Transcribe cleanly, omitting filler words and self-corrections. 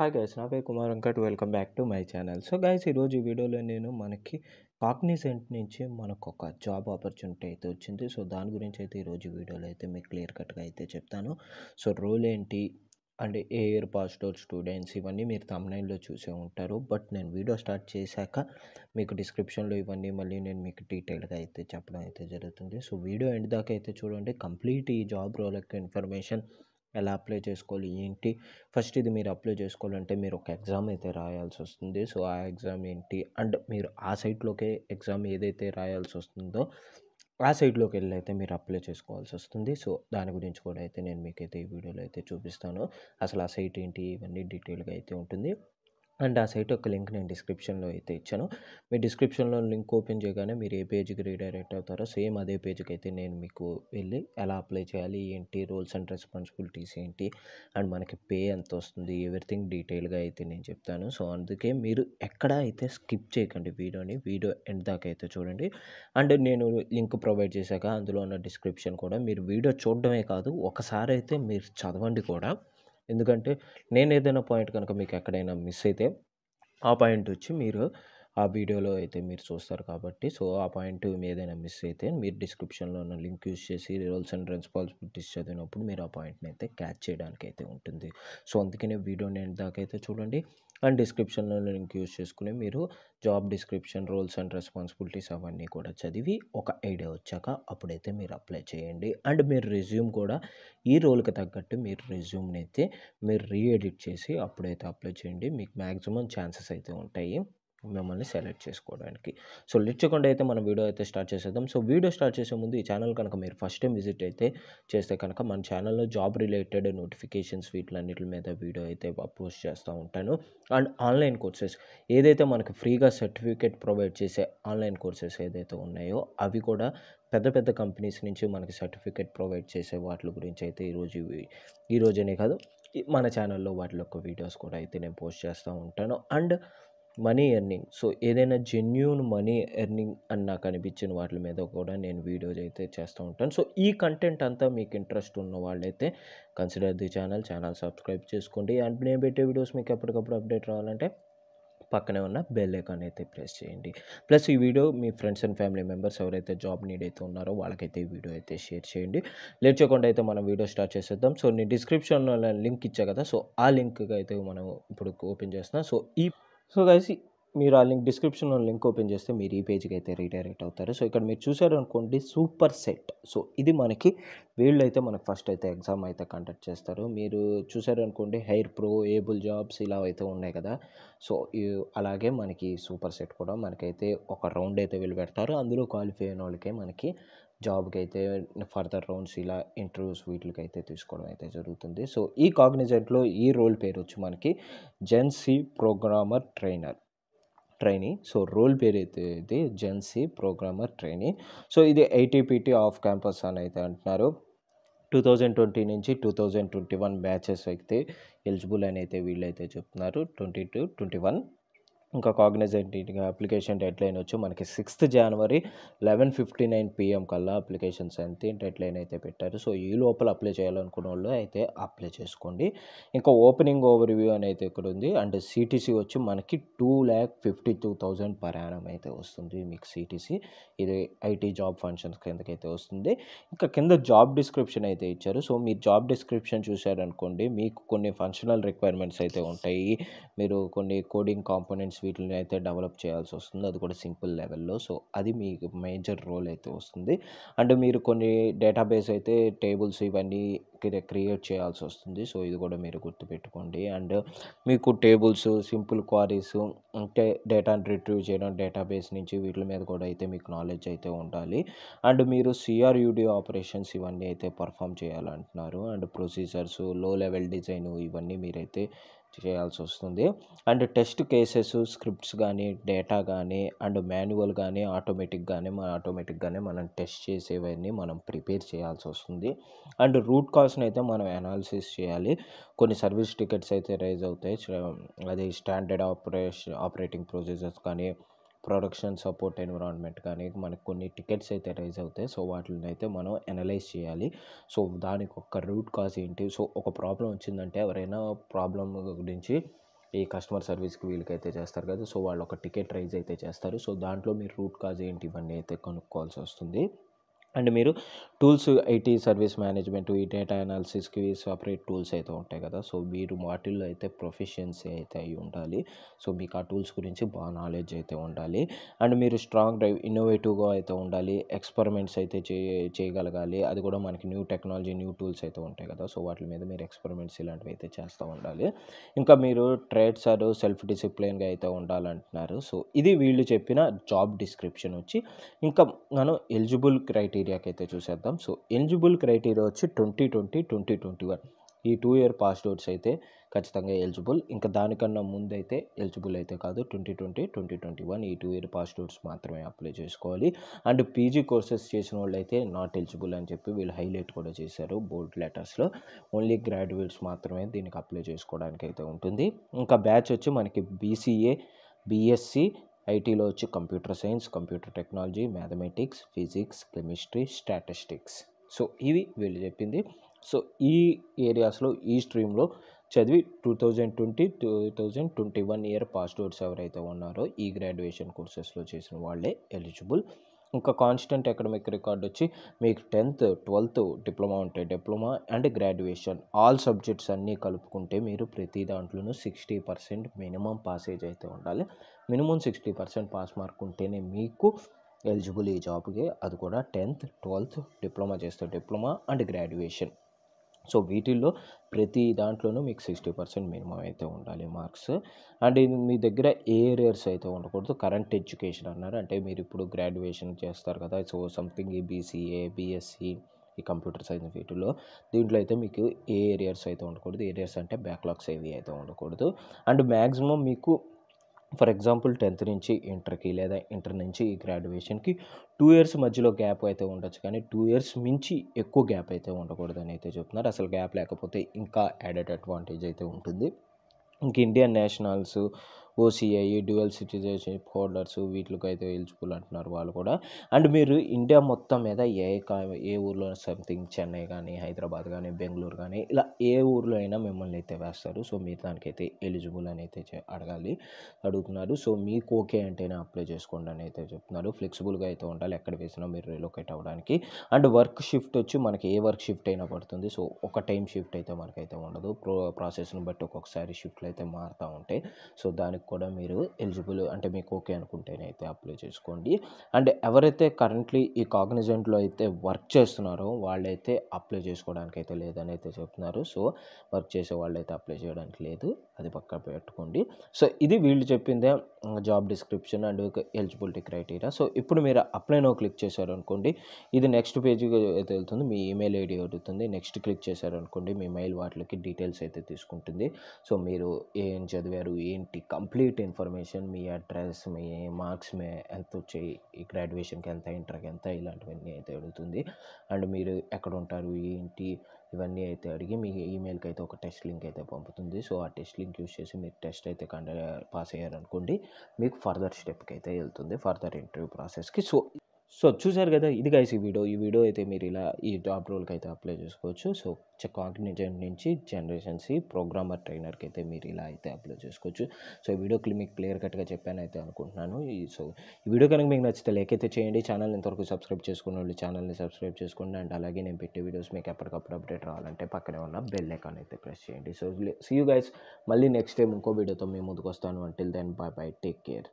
Hi guys, నా పేరు Kumar Venkat. Welcome back to my channel. So guys, ఈరోజు ఈ వీడియోలో నేను మనకి కాగ్నిజెంట్ నుంచి మనకు ఒక జాబ్ ఆపర్చునిటీ అయితే వచ్చింది. సో దాని గురించి అయితే ఈరోజు వీడియోలో అయితే మీకు క్లియర్ కట్గా అయితే చెప్తాను. సో రోల్ ఏంటి and A year passed out students, ఇవన్నీ మీరు థంబ్నైల్లో చూసే ఉంటారు. బట్ నేను వీడియో స్టార్ట్ చేశాక మీకు డిస్క్రిప్షన్లో ఇవన్నీ మళ్ళీ నేను మీకు డీటెయిల్గా అయితే చెప్పడం అయితే జరుగుతుంది. సో వీడియో ఎండ్ దాకా అయితే చూడండి. కంప్లీట్ ఈ జాబ్ రోల్ యొక్క ఇన్ఫర్మేషన్, ఎలా అప్లై చేసుకోవాలి ఏంటి, ఫస్ట్ ఇది మీరు అప్లై చేసుకోవాలంటే మీరు ఒక ఎగ్జామ్ అయితే రాయాల్సి వస్తుంది. సో ఆ ఎగ్జామ్ ఏంటి అండ్ మీరు ఆ సైట్లోకే ఎగ్జామ్ ఏదైతే రాయాల్సి వస్తుందో ఆ సైట్లోకి వెళ్ళి అయితే మీరు అప్లై చేసుకోవాల్సి వస్తుంది. సో దాని గురించి కూడా అయితే నేను మీకైతే ఈ వీడియోలో అయితే చూపిస్తాను. అసలు ఆ సైట్ ఏంటి ఇవన్నీ డీటెయిల్గా అయితే ఉంటుంది. అండ్ ఆ సైట్ యొక్క లింక్ నేను డిస్క్రిప్షన్లో అయితే ఇచ్చాను. మీ డిస్క్రిప్షన్లో లింక్ ఓపెన్ చేయగానే మీరు ఏ పేజ్కి రీడైరెక్ట్ అవుతారో సేమ్ అదే పేజ్కి అయితే నేను మీకు వెళ్ళి ఎలా అప్లై చేయాలి ఏంటి, రోల్స్ అండ్ రెస్పాన్సిబిలిటీస్ ఏంటి అండ్ మనకి పే ఎంత వస్తుంది, ఎవ్రీథింగ్ డీటెయిల్గా అయితే నేను చెప్తాను. సో అందుకే మీరు ఎక్కడ అయితే స్కిప్ చేయకండి వీడియోని, వీడియో ఎండ్ దాకా అయితే చూడండి. అండ్ నేను లింక్ ప్రొవైడ్ చేశాక అందులో ఉన్న డిస్క్రిప్షన్ కూడా మీరు వీడియో చూడడమే కాదు, ఒకసారి అయితే మీరు చదవండి కూడా. ఎందుకంటే నేను ఏదైనా పాయింట్ కనుక మీకు ఎక్కడైనా మిస్ అయితే ఆ పాయింట్ వచ్చి మీరు ఆ వీడియోలో అయితే మీరు చూస్తారు కాబట్టి. సో ఆ పాయింట్ ఏదైనా మిస్ అయితే మీరు డిస్క్రిప్షన్లో ఉన్న లింక్ యూజ్ చేసి రోల్స్ అండ్ రెస్పాన్సిబిలిటీస్ చదివినప్పుడు మీరు ఆ పాయింట్ని అయితే క్యాచ్ చేయడానికి అయితే ఉంటుంది. సో అందుకనే వీడియోని ఎండ్ దాకా అయితే చూడండి. అండ్ డిస్క్రిప్షన్లో లింక్ యూజ్ చేసుకుని మీరు job description, roles and responsibilities అవన్నీ కూడా చదివి ఒక ఐడియా వచ్చాక అప్పుడైతే మీరు అప్లై చేయండి. అండ్ మీరు రెజ్యూమ్ కూడా ఈ రోల్కి తగ్గట్టు మీరు రెజ్యూమ్ని అయితే మీరు రీఎడిట్ చేసి అప్పుడైతే అప్లై చేయండి. మీకు మ్యాక్సిమం ఛాన్సెస్ అయితే ఉంటాయి మిమ్మల్ని సెలెక్ట్ చేసుకోవడానికి. సో లిచ్చకుండా అయితే మనం వీడియో అయితే స్టార్ట్ చేసేద్దాం. సో వీడియో స్టార్ట్ చేసే ముందు ఈ ఛానల్ కనుక మీరు ఫస్ట్ టైం విజిట్ అయితే చేస్తే కనుక మన ఛానల్లో జాబ్ రిలేటెడ్ నోటిఫికేషన్స్ వీటిలన్నిటి మీద వీడియో అయితే పోస్ట్ చేస్తూ ఉంటాను. అండ్ ఆన్లైన్ కోర్సెస్ ఏదైతే మనకి ఫ్రీగా సర్టిఫికేట్ ప్రొవైడ్ చేసే ఆన్లైన్ కోర్సెస్ ఏదైతే ఉన్నాయో అవి కూడా పెద్ద పెద్ద కంపెనీస్ నుంచి మనకి సర్టిఫికేట్ ప్రొవైడ్ చేసే వాటి గురించి అయితే ఈరోజనే కాదు మన ఛానల్లో వాటి యొక్క వీడియోస్ కూడా అయితే నేను పోస్ట్ చేస్తూ ఉంటాను. అండ్ మనీ ఎర్నింగ్, సో ఏదైనా జెన్యూన్ మనీ ఎర్నింగ్ అని నాకు అనిపించిన వాటి మీద కూడా నేను వీడియోస్ అయితే చేస్తూ ఉంటాను. సో ఈ కంటెంట్ అంతా మీకు ఇంట్రెస్ట్ ఉన్న వాళ్ళైతే కన్సిడర్ ది ఛానల్ సబ్స్క్రైబ్ చేసుకోండి. అండ్ నేను పెట్టే వీడియోస్ మీకు ఎప్పటికప్పుడు అప్డేట్ రావాలంటే పక్కనే ఉన్న బెల్ ఐకాన్ అయితే ప్రెస్ చేయండి. ప్లస్ ఈ వీడియో మీ ఫ్రెండ్స్ అండ్ ఫ్యామిలీ మెంబర్స్ ఎవరైతే జాబ్ నీడ్ అయితే ఉన్నారో వాళ్ళకైతే ఈ వీడియో అయితే షేర్ చేయండి. లేట్ చేయకుండా అయితే మనం వీడియో స్టార్ట్ చేసేద్దాం. సో నేను డిస్క్రిప్షన్లో లింక్ ఇచ్చా కదా, సో ఆ లింక్ అయితే మనం ఇప్పుడు ఓపెన్ చేస్తున్నాం. సో గైస్, మీరు ఆ లింక్ డిస్క్రిప్షన్లో లింక్ ఓపెన్ చేస్తే మీరు ఈ పేజ్కి అయితే రీడైరెక్ట్ అవుతారు. సో ఇక్కడ మీరు చూసారనుకోండి సూపర్ సెట్. సో ఇది మనకి వీళ్ళు అయితే మనకు ఫస్ట్ అయితే ఎగ్జామ్ అయితే కండక్ట్ చేస్తారు. మీరు చూసారనుకోండి హైర్ ప్రో ఏబుల్ జాబ్స్ ఇలా అయితే ఉన్నాయి కదా. సో అలాగే మనకి సూపర్ సెట్ కూడా మనకైతే ఒక రౌండ్ అయితే వీళ్ళు పెడతారు. అందులో క్వాలిఫై అయిన వాళ్ళకే మనకి జాబ్కి అయితే ఫర్దర్ రౌండ్స్ ఇలా ఇంటర్వ్యూస్ వీటికి అయితే తీసుకోవడం అయితే జరుగుతుంది. సో ఈ కాగ్నిజెంట్లో ఈ రోల్ పేరు వచ్చి మనకి GenC programmer trainee. So role పేరు అయితే ఇది జెన్సీ ప్రోగ్రామర్ ట్రైనీ. సో ఇది ఐటీపీటీ ఆఫ్ క్యాంపస్ అని అయితే అంటున్నారు. 2020 నుంచి 2021 బ్యాచెస్ అయితే ఎలిజిబుల్ అని అయితే వీళ్ళైతే చెప్తున్నారు. 2022-21 ఇంకా కాగ్నిజెంట్ అప్లికేషన్ డెడ్లైన్ వచ్చి మనకి 6 జనవరి 11:59 PM కల్లా అప్లికేషన్స్ అంతే డెడ్లైన్ అయితే పెట్టారు. సో ఈ లోపల అప్లై చేయాలనుకున్న వాళ్ళు అయితే అప్లై చేసుకోండి. ఇంకా ఓపెనింగ్ ఓవర్ వ్యూ అని అయితే ఇక్కడ ఉంది. అండ్ సిటీసీ వచ్చి మనకి 2,52,000 పర్ యానం అయితే వస్తుంది మీకు సిటీసీ. ఇది ఐటీ జాబ్ ఫంక్షన్స్ కిందకైతే వస్తుంది. ఇంకా కింద జాబ్ డిస్క్రిప్షన్ అయితే ఇచ్చారు. సో మీరు జాబ్ డిస్క్రిప్షన్ చూశారనుకోండి మీకు కొన్ని ఫంక్షనల్ రిక్వైర్మెంట్స్ అయితే ఉంటాయి. మీరు కొన్ని కోడింగ్ కాంపోనెంట్స్ వీటిని అయితే డెవలప్ చేయాల్సి వస్తుంది, అది కూడా సింపుల్ లెవెల్లో. సో అది మీకు మేజర్ రోల్ అయితే వస్తుంది. అండ్ మీరు కొన్ని డేటాబేస్ అయితే టేబుల్స్ ఇవన్నీ క్రియేట్ చేయాల్సి వస్తుంది. సో ఇది కూడా మీరు గుర్తుపెట్టుకోండి. అండ్ మీకు టేబుల్స్, సింపుల్ క్వారీస్ అంటే డేటాను రిట్రీవ్ చేయడం డేటాబేస్ నుంచి వీటి మీద కూడా అయితే మీకు నాలెడ్జ్ అయితే ఉండాలి. అండ్ మీరు CRUD ఆపరేషన్స్ ఇవన్నీ అయితే పర్ఫామ్ చేయాలంటున్నారు. And procedures, low level design ఇవన్నీ మీరైతే చేయాల్సి వస్తుంది. అండ్ టెస్ట్ కేసెస్, స్క్రిప్ట్స్ కానీ, డేటా కానీ, అండ్ మాన్యువల్ కానీ, ఆటోమేటిక్గానే మనం టెస్ట్ చేసేవన్నీ మనం ప్రిపేర్ చేయాల్సి వస్తుంది. అండ్ రూట్ కాజ్ని అయితే మనం అనాలిసిస్ చేయాలి. కొన్ని సర్వీస్ టికెట్స్ అయితే రైజ్ అవుతాయి. అది స్టాండర్డ్ ఆపరేటింగ్ ప్రొసీజర్స్ కానీ, ప్రొడక్షన్ సపోర్ట్ ఎన్విరాన్మెంట్ కానీ మనకు కొన్ని టికెట్స్ అయితే రైజ్ అవుతాయి. సో వాటిని అయితే మనం అనలైజ్ చేయాలి. సో దానికి ఒక రూట్ కాజ్ ఏంటి, సో ఒక ప్రాబ్లం వచ్చిందంటే ఎవరైనా ప్రాబ్లం గురించి ఈ కస్టమర్ సర్వీస్కి వీళ్ళకైతే చేస్తారు కదా, సో వాళ్ళు ఒక టికెట్ రైజ్ అయితే చేస్తారు. సో దాంట్లో మీరు రూట్ కాజ్ ఏంటి ఇవన్నీ అయితే కనుక్కోవాల్సి వస్తుంది. అండ్ మీరు టూల్స్ ఐటీ సర్వీస్ మేనేజ్మెంట్ ఈ డేటా అనాలిసిస్కి సపరేట్ టూల్స్ అయితే ఉంటాయి కదా, సో మీరు వాటిల్లో అయితే ప్రొఫెషన్సీ అయితే అయి ఉండాలి. సో మీకు ఆ టూల్స్ గురించి బాగా నాలెడ్జ్ అయితే ఉండాలి. అండ్ మీరు స్ట్రాంగ్ డ్రైవ్ ఇన్నోవేటివ్గా అయితే ఉండాలి, ఎక్స్పెరిమెంట్స్ అయితే చేయగలగాలి. అది కూడా మనకి న్యూ టెక్నాలజీ న్యూ టూల్స్ అయితే ఉంటాయి కదా, సో వాటి మీద మీరు ఎక్స్పెరిమెంట్స్ ఇలాంటివి అయితే చేస్తూ ఉండాలి. ఇంకా మీరు ట్రేడ్స్ ఆర్ సెల్ఫ్ డిసిప్లిన్గా అయితే ఉండాలంటున్నారు. సో ఇది వీళ్ళు చెప్పిన జాబ్ డిస్క్రిప్షన్ వచ్చి. ఇంకా మనం ఎలిజిబుల్ క్రైటీరియా అయితే చూసేద్దాం. సో ఎలిజిబుల్ క్రైటీరియా వచ్చి 2020-2021 ఈ 2 year పాస్ అవుట్స్ అయితే ఖచ్చితంగా ఎలిజిబుల్. ఇంకా దానికన్నా ముందు అయితే ఎలిజిబుల్ అయితే కాదు. 2020-2021 ఈ 2 year పాస్ అవుట్స్ మాత్రమే అప్లై చేసుకోవాలి. అండ్ పీజీ కోర్సెస్ చేసిన వాళ్ళు అయితే నాట్ ఎలిజిబుల్ అని చెప్పి వీళ్ళు హైలైట్ కూడా చేశారు బోర్డ్ లెటర్స్లో. ఓన్లీ గ్రాడ్యుయేట్స్ మాత్రమే దీనికి అప్లై చేసుకోవడానికి అయితే ఉంటుంది. ఇంకా బ్యాచ్ వచ్చి మనకి బీసీఏ బీఎస్సీ ఐటీలో వచ్చి computer science, computer technology, mathematics, physics, chemistry, statistics. So ఇవి వీళ్ళు చెప్పింది. సో ఈ ఏరియాస్లో ఈ స్ట్రీమ్లో చదివి 2020-2021 ఇయర్ పాస్ అవుట్స్ ఎవరైతే ఉన్నారో ఈ గ్రాడ్యుయేషన్ కోర్సెస్లో చేసిన వాళ్ళే ఎలిజిబుల్. ఇంకా కాన్స్టెంట్ అకాడమిక్ రికార్డ్ వచ్చి మీకు 10th, 12th డిప్లొమా ఉంటే diploma and graduation all subjects అన్నీ కలుపుకుంటే మీరు ప్రతి దాంట్లోనూ 60% మినిమం పాసేజ్ అయితే ఉండాలి. మినిమం 60% పాస్ మార్క్ ఉంటేనే మీకు ఎలిజిబుల్ ఈ జాబ్కి. అది కూడా 10th, 12th డిప్లొమా చేస్తే డిప్లొమా అండ్ గ్రాడ్యుయేషన్. సో వీటిల్లో ప్రతి దాంట్లోనూ మీకు 60% మినిమం అయితే ఉండాలి మార్క్స్. అండ్ మీ దగ్గర ఏ ఏరియర్స్ అయితే ఉండకూడదు. కరెంట్ ఎడ్యుకేషన్ అన్నారు అంటే మీరు ఇప్పుడు గ్రాడ్యుయేషన్ చేస్తారు కదా, సో సంథింగ్ ఈ బీసీఏ బీఎస్సీ ఈ కంప్యూటర్ సైన్స్ వీటిల్లో దీంట్లో అయితే మీకు ఏ ఏరియర్స్ అయితే ఉండకూడదు. ఏరియర్స్ అంటే బ్యాక్లాగ్స్ ఏవి అయితే ఉండకూడదు. అండ్ మ్యాక్సిమం మీకు ఫర్ ఎగ్జాంపుల్ 10th నుంచి ఇంటర్కి లేదా ఇంటర్ నుంచి ఈ గ్రాడ్యుయేషన్కి 2 years మధ్యలో గ్యాప్ అయితే ఉండొచ్చు, కానీ 2 years మించి ఎక్కువ గ్యాప్ అయితే ఉండకూడదని అయితే చెప్తున్నారు. అసలు గ్యాప్ లేకపోతే ఇంకా యాడెడ్ అడ్వాంటేజ్ అయితే ఉంటుంది. ఇంక Indian nationals, OCI, dual citizenship holders వీటికి అయితే ఎలిజిబుల్ అంటున్నారు వాళ్ళు కూడా. అండ్ మీరు ఇండియా మొత్తం మీద ఏ ఊర్లో సంథింగ్ చెన్నై కానీ, హైదరాబాద్ కానీ, బెంగళూరు కానీ ఇలా ఏ ఊర్లో అయినా మిమ్మల్ని అయితే వేస్తారు. సో మీరు దానికైతే ఎలిజిబుల్ అని అయితే అడుగుతున్నారు. సో మీకు ఓకే అంటేనే అప్లై చేసుకోండి అని అయితే చెప్తున్నారు. ఫ్లెక్సిబుల్గా అయితే ఉండాలి, ఎక్కడ వేసినా మీరు రిలోకేట్ అవ్వడానికి. అండ్ వర్క్ షిఫ్ట్ వచ్చి మనకి ఏ వర్క్ షిఫ్ట్ అయినా పడుతుంది. సో ఒక టైం షిఫ్ట్ అయితే మనకైతే ఉండదు. ప్రాసెస్ని బట్టి ఒక్కొక్కసారి షిఫ్ట్లు అయితే మారుతూ ఉంటాయి. సో దానికి కూడా మీరు ఎలిజిబుల్ అంటే మీకు ఓకే అనుకుంటేనే అయితే అప్లై చేసుకోండి. అండ్ ఎవరైతే కరెంట్లీ ఈ కాగ్నిజెంట్లో అయితే వర్క్ చేస్తున్నారో వాళ్ళైతే అప్లై చేసుకోవడానికి అయితే లేదని అయితే చెప్తున్నారు. సో వర్క్ చేసే వాళ్ళైతే అప్లై చేయడానికి లేదు, అది పక్క పెట్టుకోండి. సో ఇది వీళ్ళు చెప్పిందే job description and eligibility criteria. So ఇప్పుడు మీరు అప్లై నో క్లిక్ చేశారు అనుకోండి, ఇది నెక్స్ట్ పేజీకి అయితే వెళ్తుంది. మీ ఈమెయిల్ ఐడి అడుగుతుంది. నెక్స్ట్ క్లిక్ చేశారు అనుకోండి మీ మెయిల్ వాటికి డీటెయిల్స్ అయితే తీసుకుంటుంది. సో మీరు ఏం చదివారు ఏంటి కంప్లీట్ ఇన్ఫర్మేషన్, మీ అడ్రస్, మీ మార్క్స్, మీ ఎంత వచ్చాయి, ఈ గ్రాడ్యుయేషన్కి ఎంత, ఇంటర్కి ఎంత, ఇలాంటివన్నీ అయితే అడుగుతుంది. అండ్ మీరు ఎక్కడ ఉంటారు ఏంటి ఇవన్నీ అయితే అడిగి మీ ఈమెయిల్కి అయితే ఒక టెస్ట్ లింక్ అయితే పంపుతుంది. సో ఆ టెస్ట్ లింక్ యూజ్ చేసి మీరు టెస్ట్ అయితే పాస్ అయ్యారనుకోండి, మీకు ఫర్దర్ స్టెప్కి అయితే వెళ్తుంది, ఫర్దర్ ఇంటర్వ్యూ ప్రాసెస్కి. సో చూసారు కదా, ఇది గైస్ ఈ వీడియో అయితే మీరు ఇలా ఈ జాబ్ రోల్కి అయితే అప్లై చేసుకోవచ్చు. సో కాగ్నిజెంట్ నుంచి జనరేషన్ సి ప్రోగ్రామర్ ట్రైనర్కి అయితే మీరు ఇలా అయితే అప్లై చేసుకోవచ్చు. సో ఈ వీడియోకి మీకు క్లియర్ కట్గా చెప్పాను అయితే అనుకుంటున్నాను. సో ఈ వీడియో కనుక మీకు నచ్చితే లైక్ అయితే చేయండి. ఛానల్ ఇంతవరకు సబ్స్క్రైబ్ చేసుకున్న వాళ్ళు ఛానల్ని సబ్స్క్రైబ్ చేసుకోండి. అండ్ అలాగే నేను పెట్టే వీడియోస్ మీకు ఎప్పటికప్పుడు అప్డేట్ రావాలంటే పక్కనే ఉన్న బెల్ ఐకాన్ అయితే ప్రెస్ చేయండి. సో సీ యూ గైస్, మళ్ళీ నెక్స్ట్ టైం ఇంకో వీడియోతో మేము ముందుకు వస్తాను. Until then bye bye, take care.